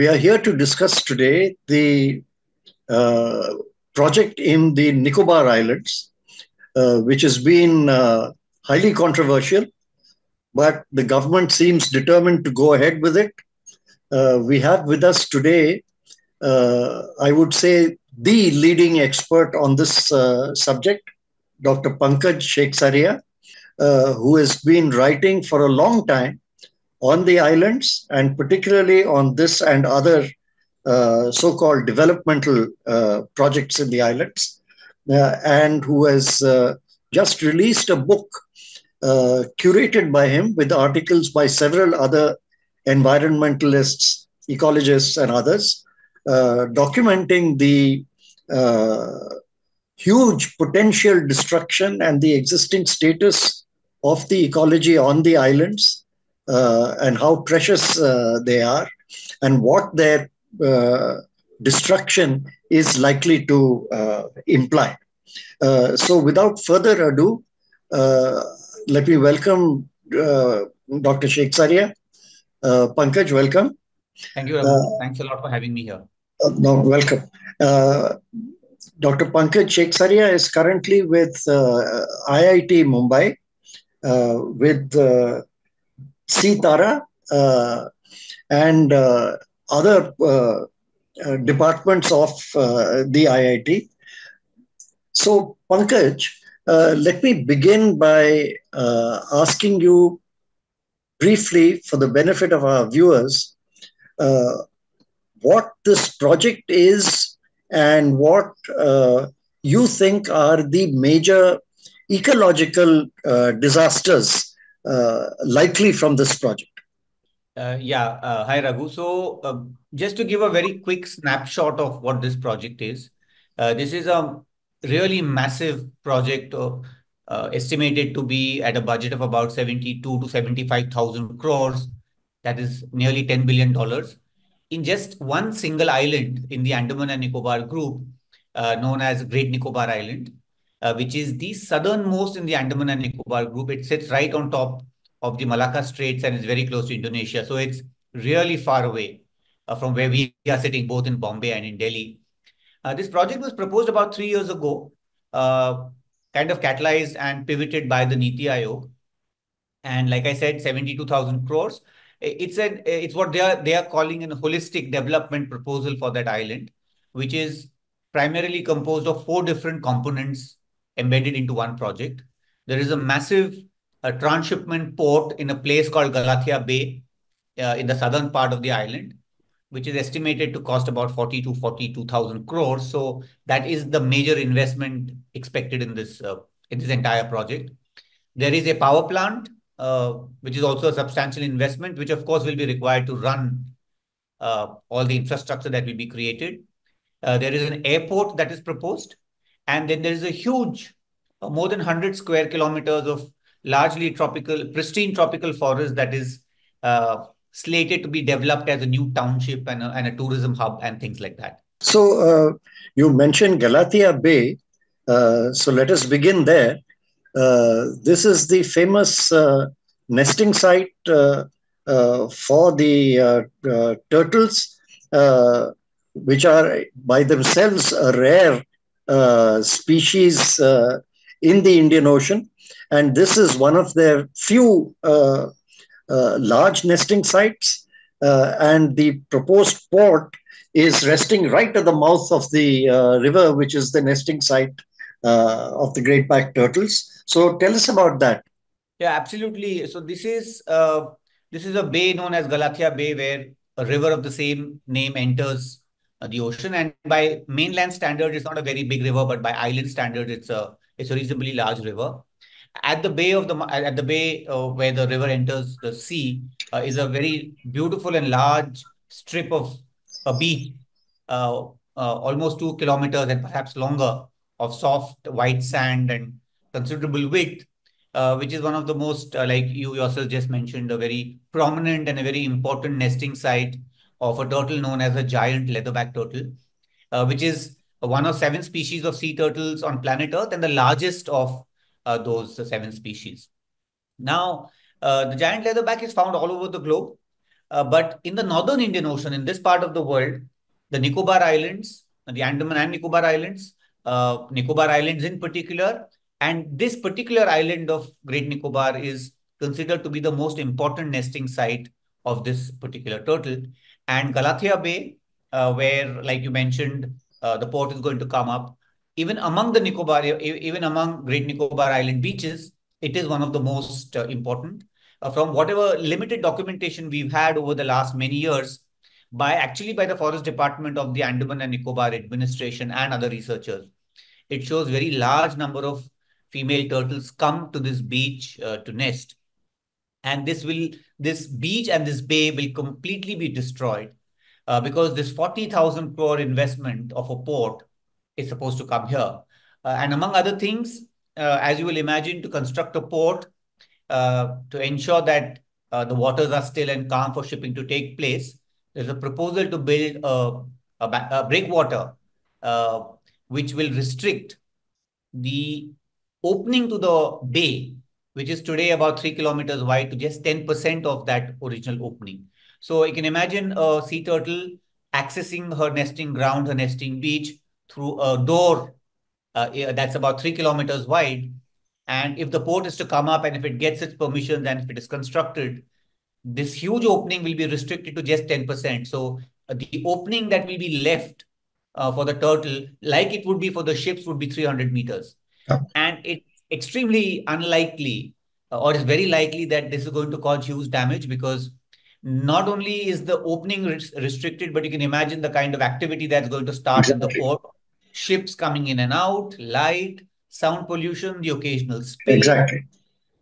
We are here to discuss today the project in the Nicobar Islands, which has been highly controversial, but the government seems determined to go ahead with it. We have with us today, I would say, the leading expert on this subject, Dr. Pankaj Sekhsaria, who has been writing for a long time on the islands and particularly on this and other so-called developmental projects in the islands, and who has just released a book curated by him with articles by several other environmentalists, ecologists, and others, documenting the huge potential destruction and the existing status of the ecology on the islands and how precious they are and what their destruction is likely to imply. So without further ado, let me welcome Dr. Sekhsaria. Pankaj, welcome. Thank you. Thanks a lot for having me here. No, welcome. Dr. Pankaj Sekhsaria is currently with IIT Mumbai with SITARA and other departments of the IIT. So, Pankaj, let me begin by asking you briefly, for the benefit of our viewers, what this project is and what you think are the major ecological disasters likely from this project. Hi Raghu. So just to give a very quick snapshot of what this project is, this is a really massive project estimated to be at a budget of about 72 to 75,000 crores. That is nearly $10 billion. In just one single island in the Andaman and Nicobar group, known as Great Nicobar Island, which is the southernmost in the Andaman and Nicobar group. It sits right on top of the Malacca Straits and is very close to Indonesia. So it's really far away from where we are sitting, both in Bombay and in Delhi. This project was proposed about 3 years ago, kind of catalyzed and pivoted by the Niti Aayog. And like I said, 72,000 crores. It's what they are calling a holistic development proposal for that island, which is primarily composed of 4 different components embedded into one project. There is a massive transshipment port in a place called Galathea Bay in the southern part of the island, which is estimated to cost about 40 to 42,000 crores. So that is the major investment expected in this entire project. There is a power plant, which is also a substantial investment, which of course will be required to run all the infrastructure that will be created. There is an airport that is proposed. And then there is a huge, more than 100 square kilometers of largely tropical, pristine tropical forest that is slated to be developed as a new township and a tourism hub and things like that. So you mentioned Galathea Bay. So let us begin there. This is the famous nesting site for the turtles, which are by themselves a rare species in the Indian Ocean. And this is one of their few large nesting sites. And the proposed port is resting right at the mouth of the river, which is the nesting site of the great back turtles. So tell us about that. Yeah, absolutely. So this is a bay known as Galathea Bay, where a river of the same name enters the ocean. And by mainland standards, it's not a very big river, but by island standards, it's a reasonably large river. At the bay where the river enters the sea is a very beautiful and large strip of a beach, almost 2 kilometers and perhaps longer, of soft white sand and considerable width, which is one of the most, like you yourself just mentioned, a very prominent and a very important nesting site of a turtle known as a giant leatherback turtle, which is one of 7 species of sea turtles on planet Earth and the largest of those 7 species. Now, the giant leatherback is found all over the globe. But in the northern Indian Ocean, in this part of the world, the Nicobar Islands, the Andaman and Nicobar Islands in particular, and this particular island of Great Nicobar is considered to be the most important nesting site of this particular turtle. And Galathea Bay, where, like you mentioned, the port is going to come up, even among Great Nicobar Island beaches, it is one of the most important. From whatever limited documentation we've had over the last many years, by the Forest Department of the Andaman and Nicobar Administration and other researchers, it shows very large number of female turtles come to this beach to nest. And this beach and this bay will completely be destroyed because this 40,000 crore investment of a port is supposed to come here. And among other things, as you will imagine, to construct a port, to ensure that the waters are still and calm for shipping to take place, there's a proposal to build a breakwater which will restrict the opening to the bay, which is today about 3 kilometers wide, to just 10% of that original opening. So you can imagine a sea turtle accessing her nesting ground, her nesting beach, through a door that's about 3 kilometers wide. And if the port is to come up and if it gets its permissions and if it is constructed, this huge opening will be restricted to just 10%. So the opening that will be left for the turtle, like it would be for the ships, would be 300 meters. Yeah. And it's extremely unlikely, or it's very likely, that this is going to cause huge damage, because not only is the opening restricted, but you can imagine the kind of activity that's going to start in the port. Ships coming in and out, light, sound pollution, the occasional spill. Exactly.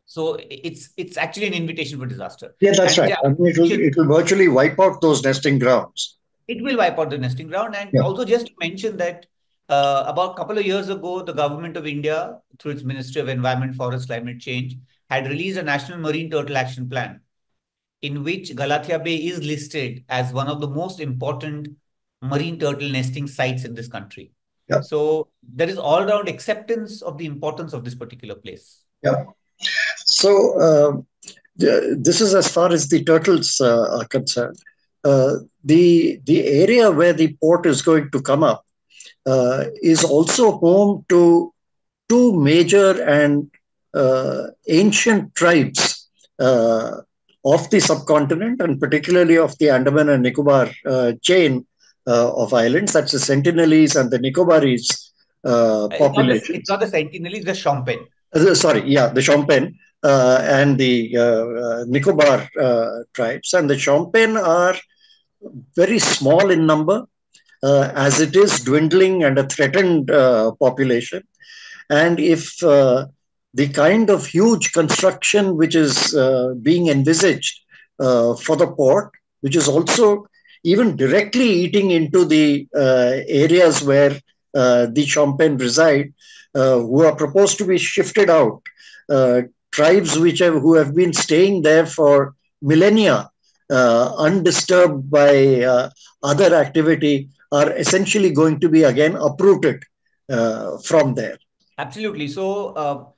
So it's actually an invitation for disaster. Yeah, that's right. Yeah, I mean, it will virtually wipe out those nesting grounds. It will wipe out the nesting ground. And also just to mention that about a couple of years ago, the government of India, through its Ministry of Environment, Forest, Climate Change, had released a National Marine Turtle Action Plan, in which Galathea Bay is listed as one of the most important marine turtle nesting sites in this country. Yeah. So there is all-round acceptance of the importance of this particular place. Yeah. So this is as far as the turtles are concerned. The area where the port is going to come up is also home to two major and ancient tribes of the subcontinent, and particularly of the Andaman and Nicobar chain of islands, such as the Sentinelese and the Nicobarese population. It's not the Sentinelese, the Shompen. The Shompen and the Nicobar tribes. And the Shompen are very small in number, as it is dwindling and a threatened population. And if the kind of huge construction which is being envisaged for the port, which is also even directly eating into the areas where the Shompen reside, who are proposed to be shifted out, tribes who have been staying there for millennia, undisturbed by other activity, are essentially going to be again uprooted from there. Absolutely. So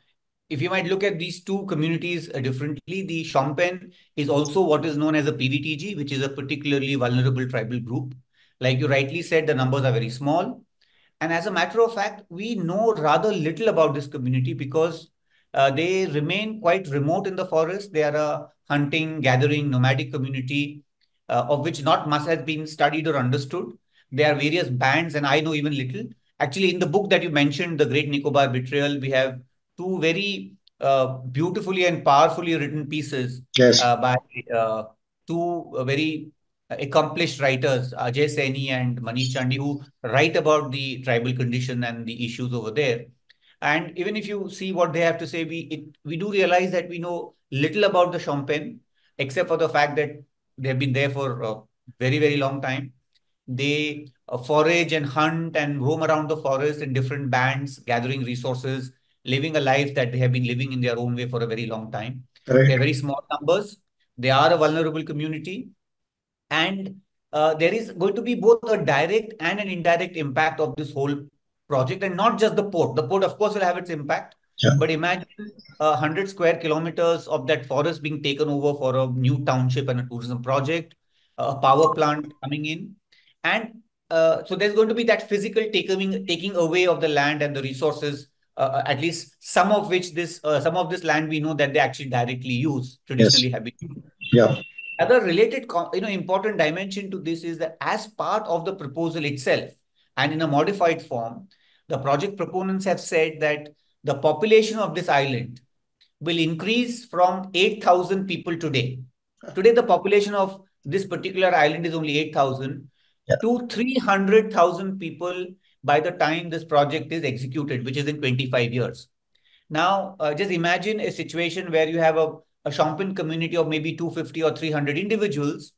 if you might look at these two communities differently, the Shompen is also what is known as a PVTG, which is a particularly vulnerable tribal group. Like you rightly said, the numbers are very small. And as a matter of fact, we know rather little about this community because they remain quite remote in the forest. They are a hunting, gathering, nomadic community of which not much has been studied or understood. There are various bands, and I know even little. Actually, in the book that you mentioned, The Great Nicobar Betrayal, we have two very beautifully and powerfully written pieces by two very accomplished writers, Ajay Saini and Manish Chandi, who write about the tribal condition and the issues over there. And even if you see what they have to say, we do realize that we know little about the Shompen, except for the fact that they have been there for a very, very long time. They forage and hunt and roam around the forest in different bands, gathering resources, living a life that they have been living in their own way for a very long time. Right. They're very small numbers. They are a vulnerable community. And there is going to be both a direct and an indirect impact of this whole project, and not just the port. The port, of course, will have its impact. Yeah. But imagine 100 square kilometers of that forest being taken over for a new township and a tourism project. a power plant coming in. And so there's going to be that physical taking away of the land and the resources, at least some of which some of this land we know that they actually directly use, traditionally have been used. Yeah. Other related, important dimension to this is that as part of the proposal itself and in a modified form, the project proponents have said that the population of this island will increase from 8,000 people today. Today, the population of this particular island is only 8,000 to 300,000 people by the time this project is executed, which is in 25 years. Now, just imagine a situation where you have a Shompen community of maybe 250 or 300 individuals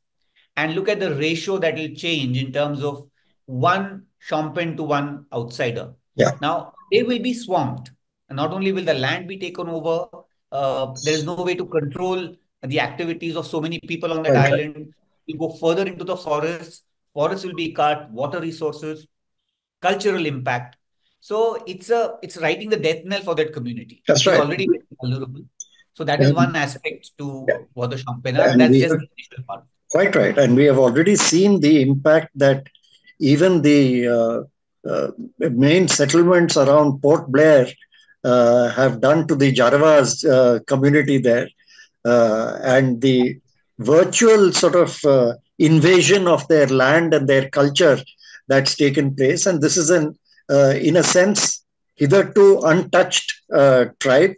and look at the ratio that will change in terms of one Shompen to one outsider. Yeah. Now, they will be swamped. And not only will the land be taken over, there is no way to control the activities of so many people on that island. You go further into the forest, forests will be cut, water resources, cultural impact. So it's writing the death knell for that community. That's right. It's already vulnerable. So that is one aspect to what the Shompen are. That's just the initial part. Quite right. And we have already seen the impact that even the main settlements around Port Blair have done to the Jaravas community there. And the virtual sort of invasion of their land and their culture that's taken place. And this is an, in a sense, hitherto untouched tribe,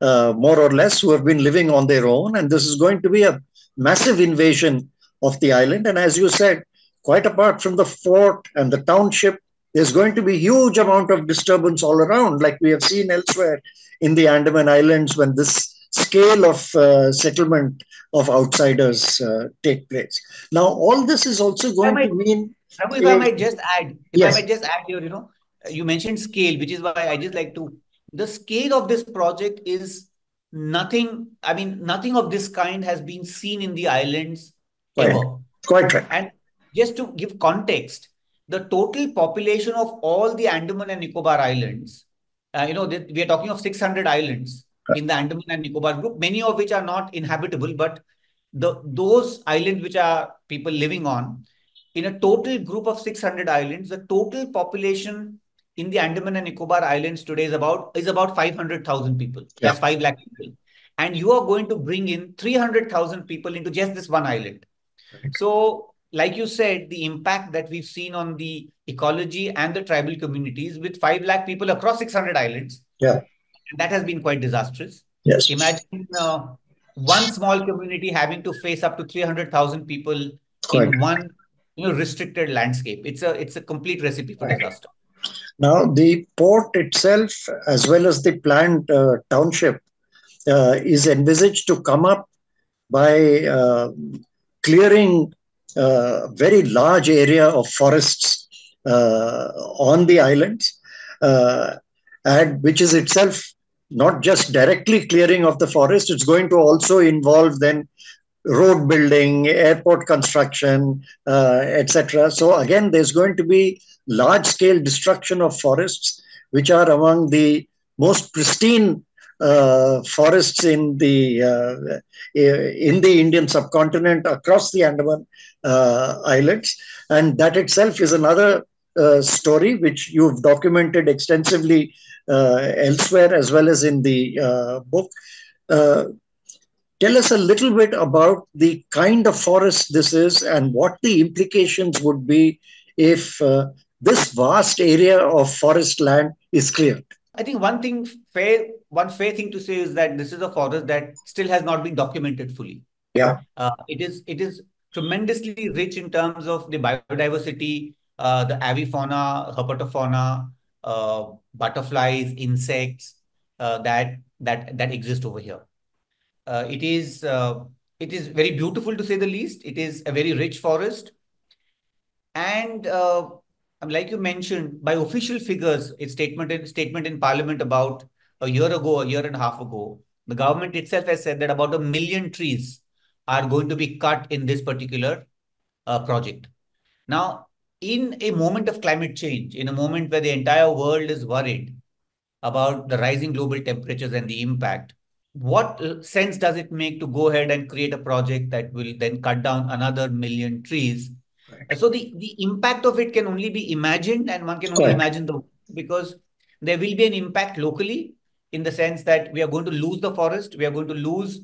more or less, who have been living on their own. And this is going to be a massive invasion of the island. And as you said, quite apart from the fort and the township, there's going to be huge amount of disturbance all around, like we have seen elsewhere in the Andaman Islands when this scale of settlement of outsiders take place. Now, all this is also going to mean... Prabhu, if I might just add, I might just add here, you mentioned scale, which is why I just like to... The scale of this project is nothing, nothing of this kind has been seen in the islands ever. Quite right. And just to give context, the total population of all the Andaman and Nicobar Islands, we are talking of 600 islands in the Andaman and Nicobar group, many of which are not inhabitable, but those islands which are people living on, in a total group of 600 islands, the total population in the Andaman and Nicobar Islands today is about 500,000 people. That's 5 lakh people. And you are going to bring in 300,000 people into just this one island. So, like you said, the impact that we've seen on the ecology and the tribal communities with 5 lakh people across 600 islands, that has been quite disastrous. Yes. Imagine one small community having to face up to 300,000 people in one restricted landscape. It's a complete recipe for disaster. Now, the port itself, as well as the planned township, is envisaged to come up by clearing a very large area of forests on the islands, and which is itself not just directly clearing of the forest, it's going to also involve then road building, airport construction, etc. So again, there's going to be large-scale destruction of forests, which are among the most pristine forests in the Indian subcontinent across the Andaman Islands. And that itself is another story which you've documented extensively elsewhere as well as in the book. Tell us a little bit about the kind of forest this is and what the implications would be if this vast area of forest land is cleared. I think one fair thing to say is that this is a forest that still has not been documented fully. Yeah, it is tremendously rich in terms of the biodiversity, the avifauna, herpetofauna, butterflies, insects that exist over here. It is very beautiful, to say the least. It is a very rich forest. And like you mentioned, by official figures, its statement in Parliament about a year and a half ago, the government itself has said that about 1 million trees are going to be cut in this particular project. Now, in a moment of climate change, in a moment where the entire world is worried about the rising global temperatures and the impact, what sense does it make to go ahead and create a project that will then cut down another 1 million trees? Right. So the impact of it can only be imagined, and one can only imagine the, because there will be an impact locally in the sense that we are going to lose the forest, we are going to lose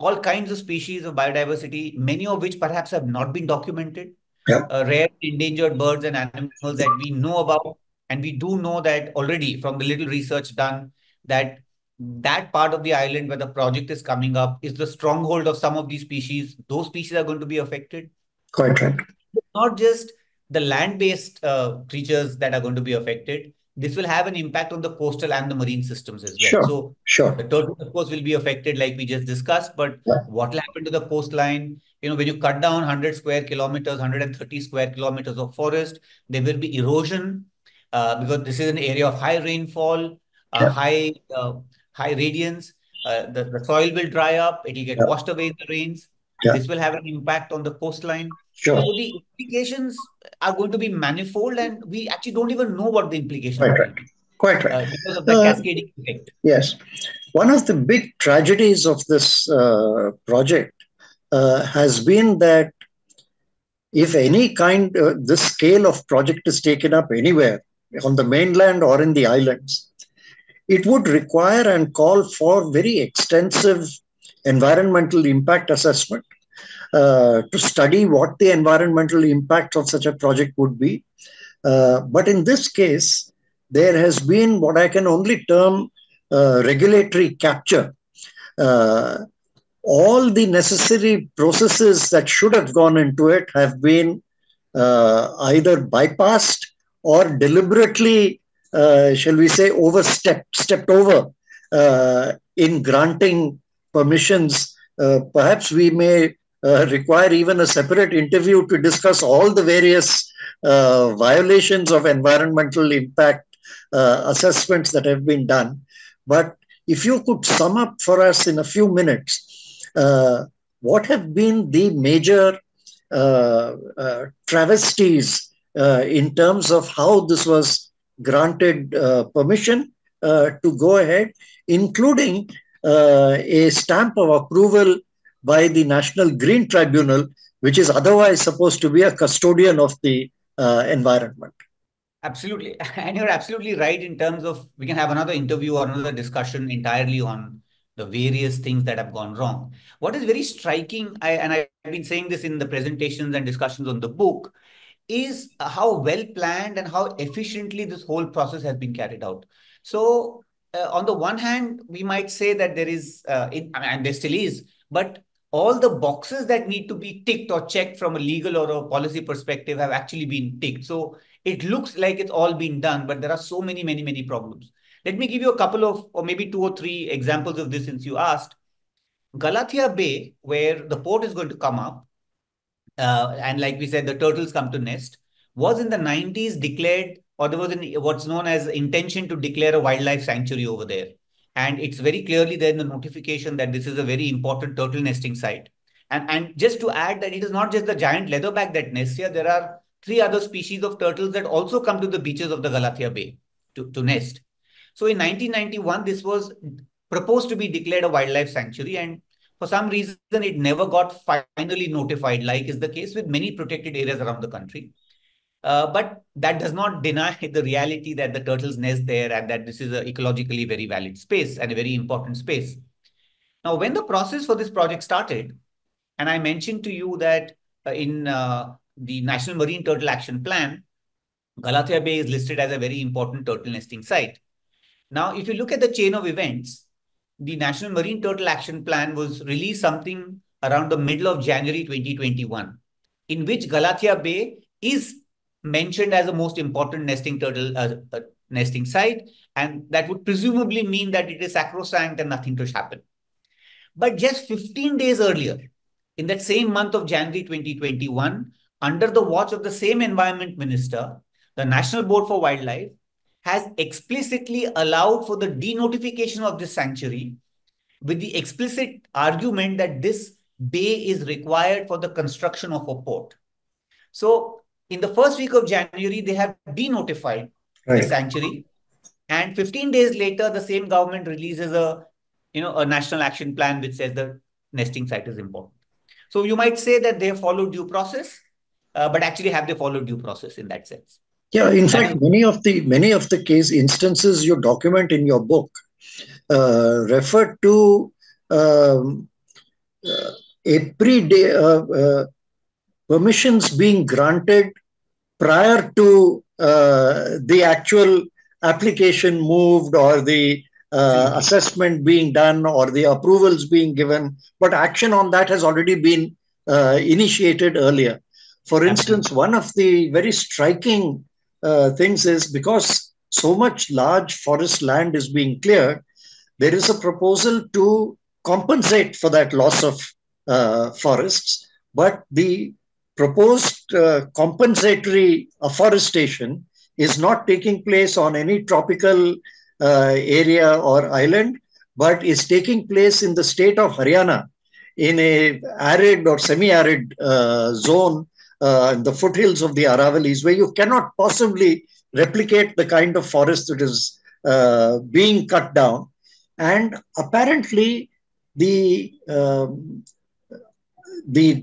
all kinds of species of biodiversity, many of which perhaps have not been documented. Yep. Rare endangered birds and animals that we know about, and we do know that already from the little research done that that part of the island where the project is coming up is the stronghold of some of these species. Those species are going to be affected. Quite right. Not just the land-based creatures that are going to be affected. This will have an impact on the coastal and the marine systems as well. Sure, so sure. The turtles, of course, will be affected like we just discussed, but what will happen to the coastline? You know, when you cut down 100 square kilometers, 130 square kilometers of forest, there will be erosion because this is an area of high rainfall, high radiance. The soil will dry up. It will get washed away in the rains. Yeah. This will have an impact on the coastline. Sure. So the implications are going to be manifold, and we actually don't even know what the implications are. Right. Quite right. Because of the cascading effect. Yes. One of the big tragedies of this project has been that if any kind, this scale of project is taken up anywhere, on the mainland or in the islands, it would require and call for very extensive environmental impact assessment to study what the environmental impact of such a project would be. But in this case, there has been what I can only term regulatory capture. All the necessary processes that should have gone into it have been either bypassed or deliberately, shall we say, stepped over in granting permissions. Perhaps we may require even a separate interview to discuss all the various violations of environmental impact assessments that have been done. But if you could sum up for us in a few minutes, what have been the major travesties in terms of how this was granted permission to go ahead, including a stamp of approval by the National Green Tribunal, which is otherwise supposed to be a custodian of the environment. Absolutely. And you're absolutely right in terms of, we can have another interview or another discussion entirely on the various things that have gone wrong. What is very striking, and I've been saying this in the presentations and discussions on the book, is how well planned and how efficiently this whole process has been carried out. So on the one hand, we might say that there is, and there still is, but all the boxes that need to be ticked or checked from a legal or a policy perspective have actually been ticked. So it looks like it's all been done, but there are so many, many, many problems. Let me give you a couple of, or maybe 2 or 3 examples of this since you asked. Galathea Bay, where the port is going to come up, and like we said, the turtles come to nest, was in the 90s declared, or there was what's known as intention to declare a wildlife sanctuary over there. And it's very clearly there in the notification that this is a very important turtle nesting site. And just to add that it is not just the giant leatherback that nests here, there are 3 other species of turtles that also come to the beaches of the Galathea Bay to nest. So in 1991, this was proposed to be declared a wildlife sanctuary. And for some reason, it never got finally notified, like is the case with many protected areas around the country. But that does not deny the reality that the turtles nest there and that this is an ecologically very valid space and a very important space. Now, when the process for this project started, and I mentioned to you that in the National Marine Turtle Action Plan, Galathea Bay is listed as a very important turtle nesting site. Now, if you look at the chain of events, the National Marine Turtle Action Plan was released something around the middle of January 2021, in which Galathea Bay is mentioned as the most important nesting turtle nesting site, and that would presumably mean that it is sacrosanct and nothing should happen. But just 15 days earlier, in that same month of January 2021, under the watch of the same environment minister, the National Board for Wildlife has explicitly allowed for the denotification of this sanctuary with the explicit argument that this bay is required for the construction of a port. So in the first week of January, they have denotified the sanctuary. And 15 days later, the same government releases a national action plan which says the nesting site is important. So you might say that they have followed due process, but actually have they followed due process in that sense? Yeah, in fact, many of the case instances you document in your book refer to everyday permissions being granted prior to the actual application moved or the assessment being done or the approvals being given, but action on that has already been initiated earlier. For instance, one of the very striking things is because so much large forest land is being cleared, there is a proposal to compensate for that loss of forests, but the proposed compensatory afforestation is not taking place on any tropical area or island, but is taking place in the state of Haryana in an arid or semi-arid zone in the foothills of the Aravallis, where you cannot possibly replicate the kind of forest that is being cut down. And apparently, the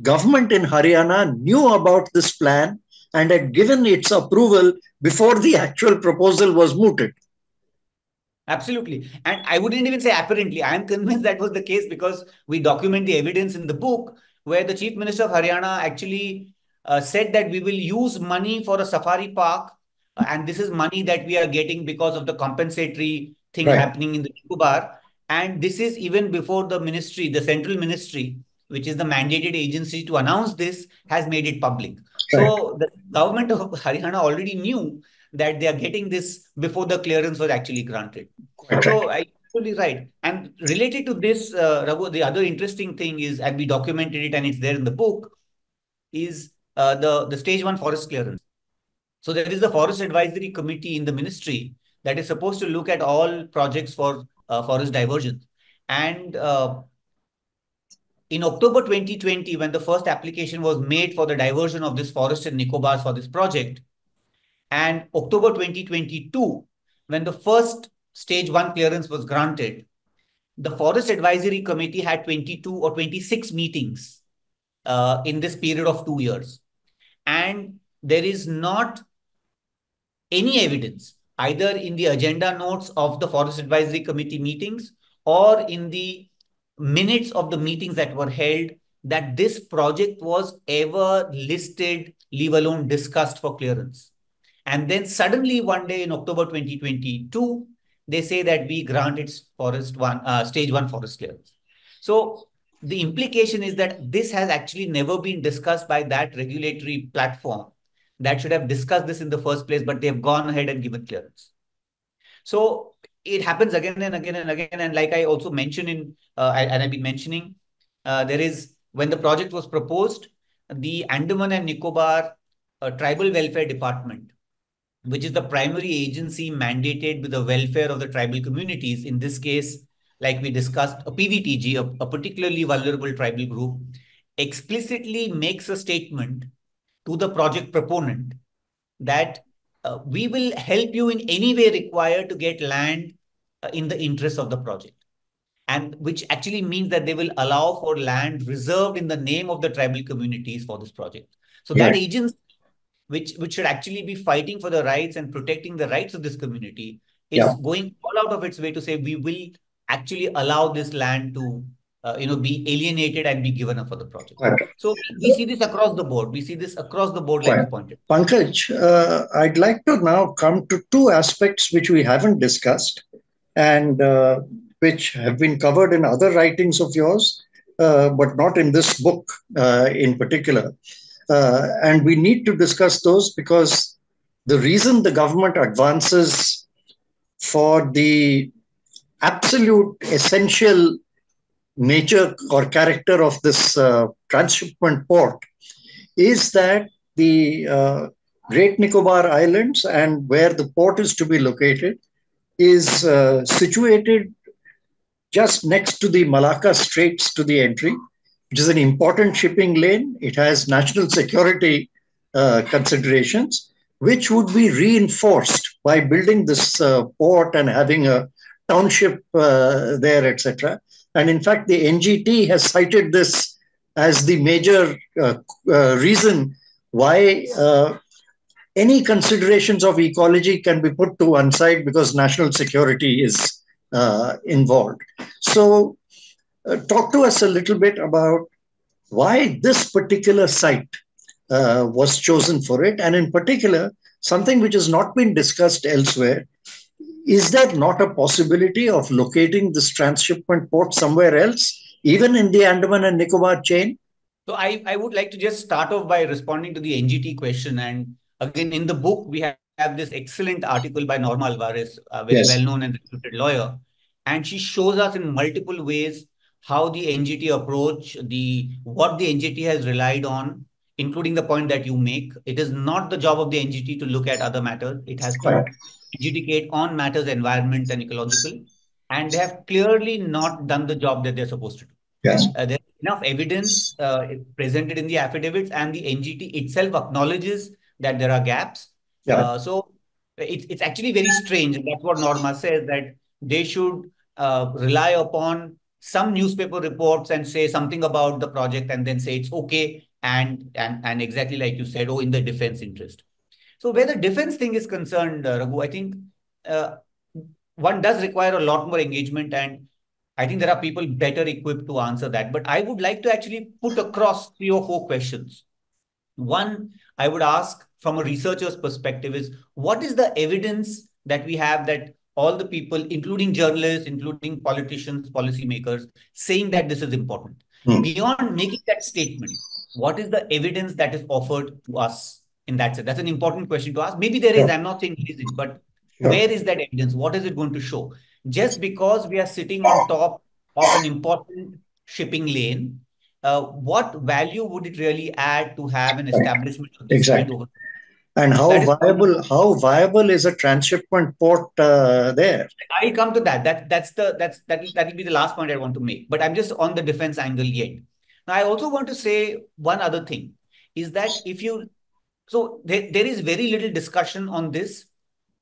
government in Haryana knew about this plan and had given its approval before the actual proposal was mooted. Absolutely. And I wouldn't even say apparently. I am convinced that was the case because we document the evidence in the book where the Chief Minister of Haryana actually said that we will use money for a safari park and this is money that we are getting because of the compensatory thing happening in the Nicobar. And this is even before the ministry, the central ministry, which is the mandated agency to announce this, has made it public. Right. So the government of Haryana already knew that they are getting this before the clearance was actually granted. Right. So I absolutely right. And related to this, Raghu, the other interesting thing is, and we documented it and it's there in the book, is the stage 1 forest clearance. So there is the Forest Advisory Committee in the ministry that is supposed to look at all projects for forest diversions. And in October 2020, when the first application was made for the diversion of this forest in Nicobars for this project, and October 2022, when the first stage 1 clearance was granted, the Forest Advisory Committee had 22 or 26 meetings in this period of 2 years. And there is not any evidence, either in the agenda notes of the Forest Advisory Committee meetings or in the minutes of the meetings that were held, that this project was ever listed, leave alone discussed for clearance. And then suddenly one day in October 2022, they say that we granted stage 1 forest clearance. So the implication is that this has actually never been discussed by that regulatory platform that should have discussed this in the first place, but they've gone ahead and given clearance. So it happens again and again and again. And like I also mentioned in, there is, when the project was proposed, the Andaman and Nicobar Tribal Welfare Department, which is the primary agency mandated with the welfare of the tribal communities, in this case, like we discussed, a PVTG, a particularly vulnerable tribal group, explicitly makes a statement to the project proponent that we will help you in any way required to get land in the interest of the project. And which actually means that they will allow for land reserved in the name of the tribal communities for this project. So that agency, which should actually be fighting for the rights and protecting the rights of this community, is going all out of its way to say, we will actually allow this land to be alienated and be given up for the project. Okay. So we see this across the board. We see this across the board, like you pointed. Pankaj, I'd like to now come to two aspects which we haven't discussed and which have been covered in other writings of yours, but not in this book in particular. And we need to discuss those because the reason the government advances for the absolute essential nature or character of this transshipment port is that the Great Nicobar Islands and where the port is to be located is situated just next to the Malacca Straits to the entry, which is an important shipping lane. It has national security considerations, which would be reinforced by building this port and having a township there, etc. And in fact, the NGT has cited this as the major reason why any considerations of ecology can be put to one side because national security is involved. So talk to us a little bit about why this particular site was chosen for it, and in particular, something which has not been discussed elsewhere. Is there not a possibility of locating this transshipment port somewhere else, even in the Andaman and Nicobar chain? So I would like to just start off by responding to the NGT question. And again, in the book, we have this excellent article by Norma Alvarez, a very well-known and reputed lawyer. And she shows us in multiple ways how the NGT approach, what the NGT has relied on, including the point that you make. It is not the job of the NGT to look at other matters. It has to adjudicate on matters environment and ecological, and they have clearly not done the job that they're supposed to do. Yes. There's enough evidence presented in the affidavits, and the NGT itself acknowledges that there are gaps. Yeah. So it's actually very strange, and that's what Norma says, that they should rely upon some newspaper reports and say something about the project and then say it's okay, and exactly like you said, oh, in the defense interest. So where the defense thing is concerned, Raghu, I think one does require a lot more engagement, and I think there are people better equipped to answer that. But I would like to actually put across 3 or 4 questions. One, I would ask from a researcher's perspective is, what is the evidence that we have that all the people, including journalists, including politicians, policymakers, saying that this is important? Beyond making that statement, what is the evidence that is offered to us? In that sense, that's an important question to ask. Maybe there is, I'm not saying it isn't, but where is that evidence? What is it going to show? Just because we are sitting on top of an important shipping lane, what value would it really add to have an establishment of this over there? And how viable is a transshipment port there? I'll come to that. That'll be the last point I want to make. But I'm just on the defense angle yet. Now, I also want to say one other thing, is that if you... So there is very little discussion on this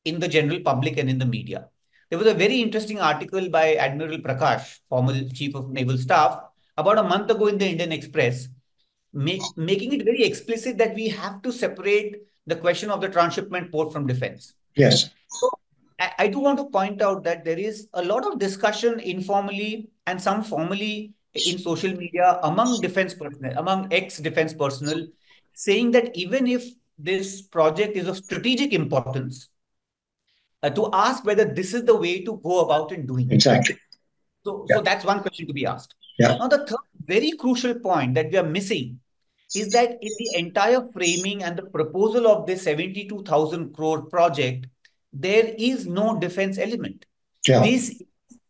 in the general public and in the media. There was a very interesting article by Admiral Prakash, former Chief of Naval Staff, about a month ago in the Indian Express, making it very explicit that we have to separate the question of the transshipment port from defense. Yes. So I do want to point out that there is a lot of discussion informally and some formally in social media among defense personnel, among ex-defense personnel, saying that even if this project is of strategic importance, to ask whether this is the way to go about in doing it. Exactly. So that's one question to be asked. Yeah. Now, the third very crucial point that we are missing is that in the entire framing and the proposal of this 72,000 crore project, there is no defense element. Yeah. This is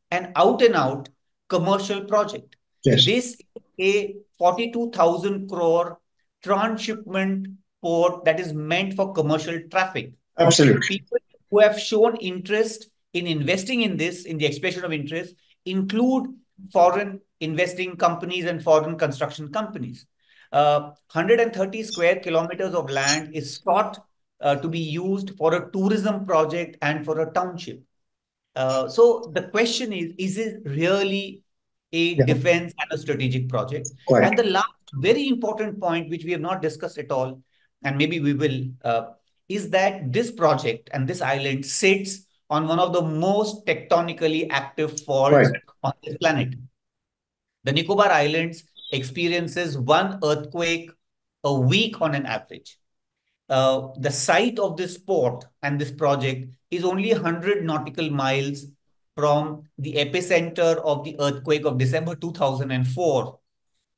an out-and-out commercial project. Yes. This is a 42,000 crore transshipment port that is meant for commercial traffic. Absolutely. People who have shown interest in investing in this, in the expression of interest, include foreign investing companies and foreign construction companies. 130 square kilometers of land is sought to be used for a tourism project and for a township. So the question is it really a defense and a strategic project? Right. And the last very important point, which we have not discussed at all, and maybe we will, is that this project and this island sits on one of the most tectonically active faults on this planet. The Nicobar Islands experiences 1 earthquake a week on an average. The site of this port and this project is only 100 nautical miles from the epicenter of the earthquake of December 2004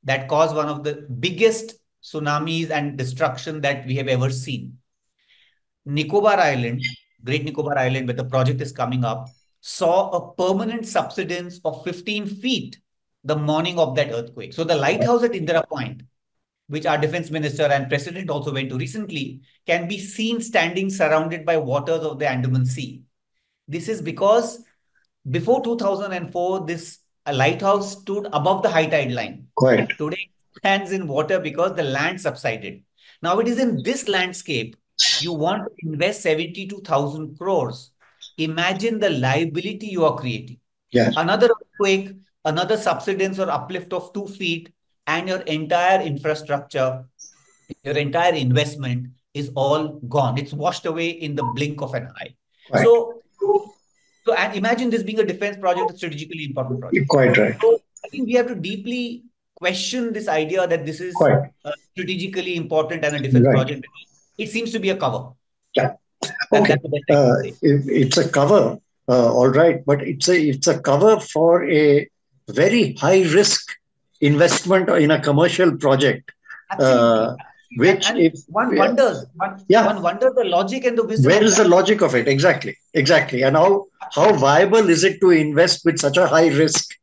that caused one of the biggest tsunamis and destruction that we have ever seen. Nicobar Island, Great Nicobar Island, where the project is coming up, saw a permanent subsidence of 15 feet the morning of that earthquake. So the lighthouse at Indira Point, which our defense minister and president also went to recently, can be seen standing surrounded by waters of the Andaman Sea. This is because before 2004, this lighthouse stood above the high tide line. Today, it stands in water because the land subsided. Now, it is in this landscape You want to invest 72,000 crores. Imagine the liability you are creating. Yes. Another earthquake, another subsidence or uplift of 2 feet, and your entire infrastructure, your entire investment is all gone. It's washed away in the blink of an eye. Right. So and imagine this being a defense project, a strategically important project. You're quite right. So I think we have to deeply question this idea that this is strategically important and a defense project. It seems to be a cover. Yeah. Okay. It's a cover, all right, but it's a cover for a very high risk investment in a commercial project. Absolutely. Which and if, one wonders the logic and the wisdom. Where is the logic of it? Exactly. And how viable is it to invest with such a high risk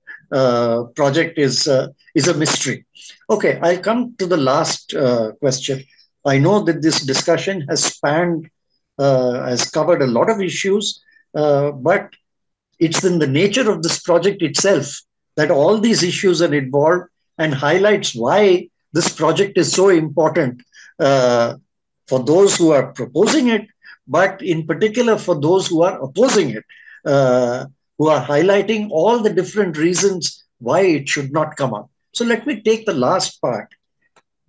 project is a mystery. Okay, I'll come to the last question. I know that this discussion has spanned, has covered a lot of issues, but it's in the nature of this project itself that all these issues are involved and highlights why this project is so important for those who are proposing it, but in particular for those who are opposing it, who are highlighting all the different reasons why it should not come up. So let me take the last part.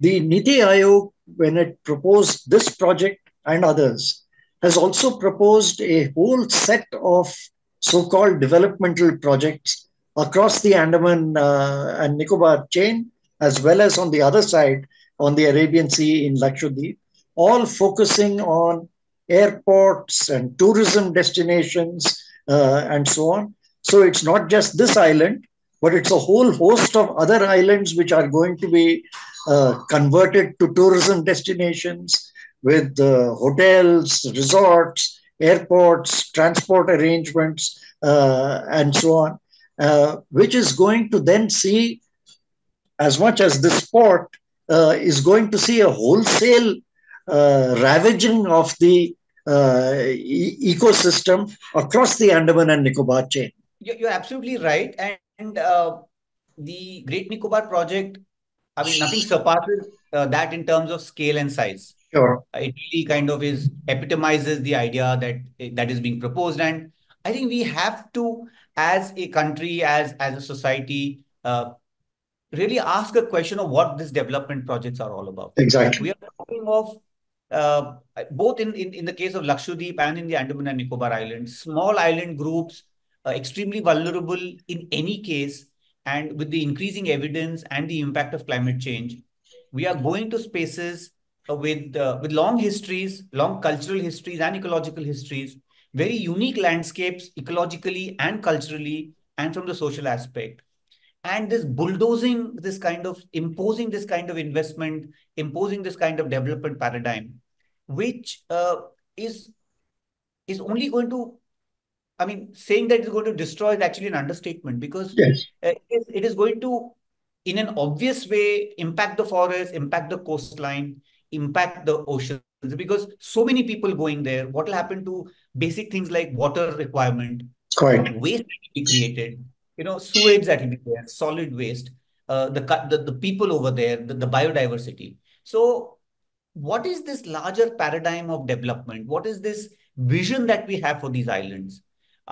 The Niti Aayog, when it proposed this project and others, has also proposed a whole set of so-called developmental projects across the Andaman and Nicobar chain, as well as on the other side, on the Arabian Sea in Lakshadweep, all focusing on airports and tourism destinations and so on. So it's not just this island, but it's a whole host of other islands which are going to be converted to tourism destinations with hotels, resorts, airports, transport arrangements, and so on, which is going to then see, as much as this port is going to see a wholesale ravaging of the ecosystem across the Andaman and Nicobar chain. You're absolutely right. And the Great Nicobar project, I mean, nothing surpasses that in terms of scale and size. Sure. It really kind of epitomizes the idea that is being proposed. And I think we have to, as a country, as a society, really ask a question of what these development projects are all about. Exactly. We are talking of, both in the case of Lakshadweep and in the Andaman and Nicobar Islands, small island groups, extremely vulnerable in any case, and with the increasing evidence and the impact of climate change, we are going to spaces with long histories, long cultural histories and ecological histories, very unique landscapes ecologically and culturally and from the social aspect. And this bulldozing, this kind of imposing this kind of investment, imposing this kind of development paradigm, which is only going to, I mean, saying that it's going to destroy is actually an understatement, because yes, it is going to, in an obvious way, impact the forest, impact the coastline, impact the oceans, because so many people going there, what will happen to basic things like water requirement, waste that will be created, you know, sewage that will be there, solid waste, the people over there, the biodiversity. So what is this larger paradigm of development? What is this vision that we have for these islands?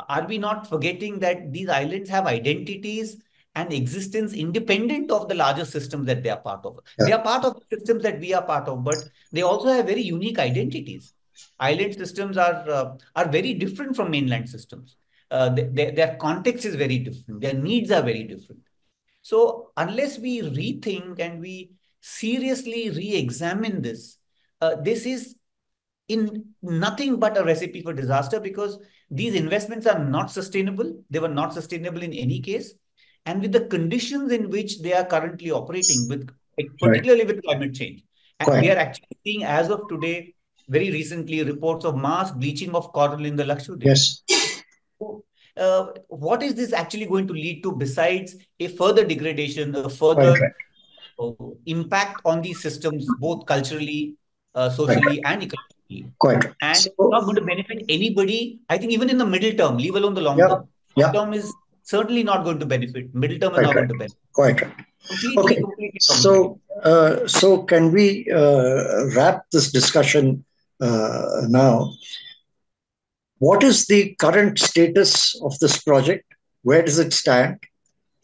Are we not forgetting that these islands have identities and existence independent of the larger systems that they are part of? Yeah. They are part of the systems that we are part of, but they also have very unique identities. Island systems are very different from mainland systems. Their context is very different. Their needs are very different. So unless we rethink and we seriously re-examine this, this is in nothing but a recipe for disaster, because these investments are not sustainable. They were not sustainable in any case. And with the conditions in which they are currently operating, with particularly with climate change. And we are actually seeing, as of today, very recently, reports of mass bleaching of coral in the Lakshadweep. Yes. What is this actually going to lead to besides a further degradation, a further impact on these systems, both culturally, socially, and economically? And it's not going to benefit anybody, I think, even in the middle term, leave alone the long term. Long term is certainly not going to benefit. Middle term is not going to benefit. Completely. So can we wrap this discussion now. What is the current status of this project? Where does it stand?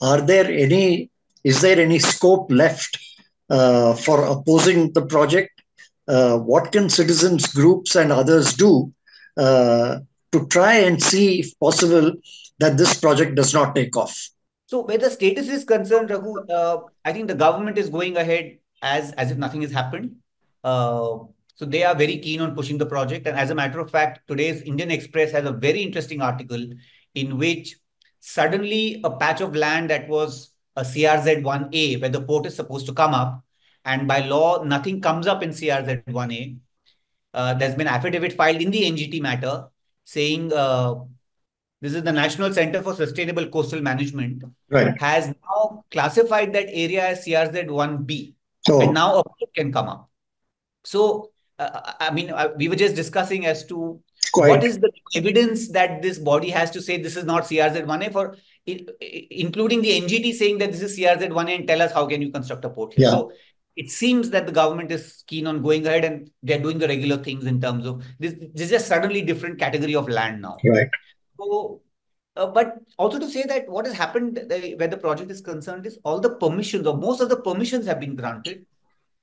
Is there any scope left for opposing the project? What can citizens, groups, and others do to try and see, if possible, that this project does not take off? So where the status is concerned, Raghu, I think the government is going ahead as if nothing has happened. So they are very keen on pushing the project. And as a matter of fact, today's Indian Express has a very interesting article in which suddenly a patch of land that was a CRZ 1A, where the port is supposed to come up, and by law, nothing comes up in CRZ 1A. There's been an affidavit filed in the NGT matter saying this is the National Center for Sustainable Coastal Management, right, has now classified that area as CRZ 1B. So, and now a port can come up. So, I mean, we were just discussing as to what is the evidence that this body has to say this is not CRZ1A, for including the NGT saying that this is CRZ1A, and tell us how can you construct a port here. Yeah. So it seems that the government is keen on going ahead, and they're doing the regular things in terms of this. This is just suddenly different category of land now. Right. So, but also to say that what has happened where the project is concerned is all the permissions, or most of the permissions, have been granted.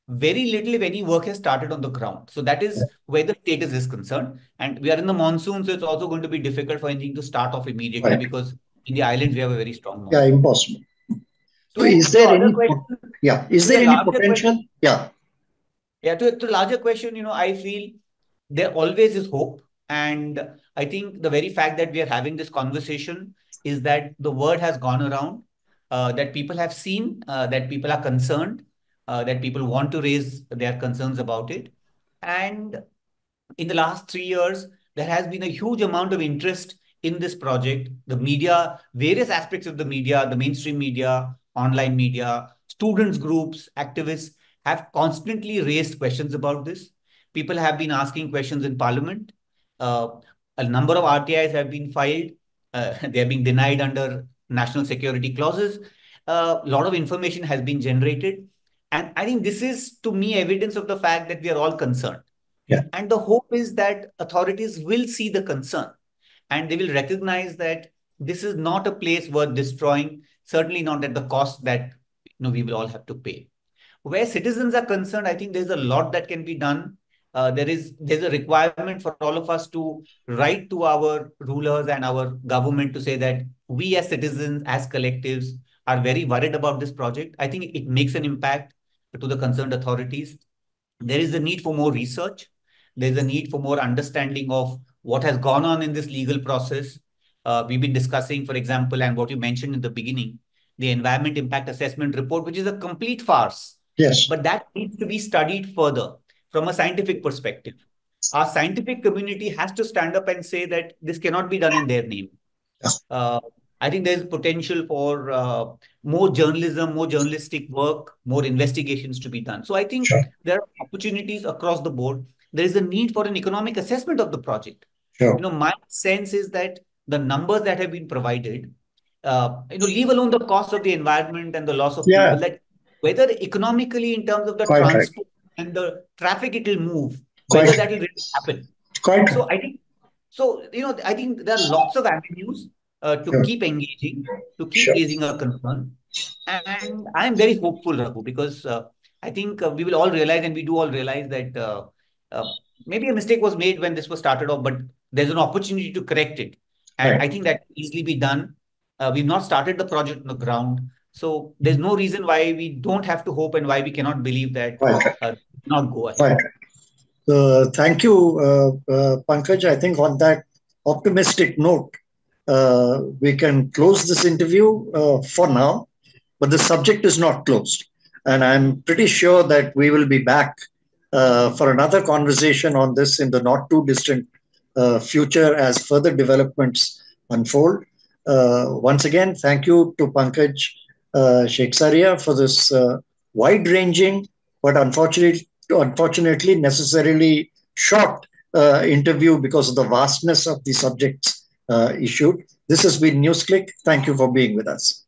Very little, if any, work has started on the ground. So that is where the status is concerned. And we are in the monsoon, so it's also going to be difficult for anything to start off immediately, right, because in the island, we have a very strong monsoon. Yeah, impossible. So is there any potential? Question, yeah, to larger question, you know, I feel there always is hope. And I think the very fact that we are having this conversation is that the word has gone around, that people have seen, that people are concerned, that people want to raise their concerns about it. And in the last 3 years, there has been a huge amount of interest in this project. The media, various aspects of the media, the mainstream media, online media, students, groups, activists have constantly raised questions about this. People have been asking questions in Parliament. A number of RTIs have been filed. They are being denied under national security clauses. A lot of information has been generated. And I think this is, to me, evidence of the fact that we are all concerned. Yeah. And the hope is that authorities will see the concern and they will recognize that this is not a place worth destroying, certainly not at the cost that, you know, we will all have to pay. Where citizens are concerned, I think there's a lot that can be done. There's a requirement for all of us to write to our rulers and our government to say that we as citizens, as collectives, are very worried about this project. I think it makes an impact to the concerned authorities. There is a need for more research. There's a need for more understanding of what has gone on in this legal process. We've been discussing, for example, and what you mentioned in the beginning, the Environment Impact Assessment Report, which is a complete farce. Yes. But that needs to be studied further from a scientific perspective. Our scientific community has to stand up and say that this cannot be done in their name. I think there's potential for more journalism, more journalistic work, more investigations to be done. So I think there are opportunities across the board. There is a need for an economic assessment of the project. You know, my sense is that the numbers that have been provided, you know, leave alone the cost of the environment and the loss of people, that whether economically in terms of the transport and the traffic it will move, whether that will really happen. So I think, you know, I think there are lots of avenues to keep engaging, to keep raising our concern. And I'm very hopeful, Raghu, because I think we will all realize, and we do all realize, that maybe a mistake was made when this was started off, but there's an opportunity to correct it. And I think that can easily be done. We've not started the project on the ground. So there's no reason why we don't have to hope and why we cannot believe that not go ahead. Thank you, Pankaj. I think on that optimistic note, we can close this interview for now, but the subject is not closed. And I'm pretty sure that we will be back for another conversation on this in the not too distant future as further developments unfold. Once again, thank you to Pankaj Sekhsaria for this wide-ranging, but unfortunately necessarily short interview because of the vastness of the subjects issued. This has been NewsClick. Thank you for being with us.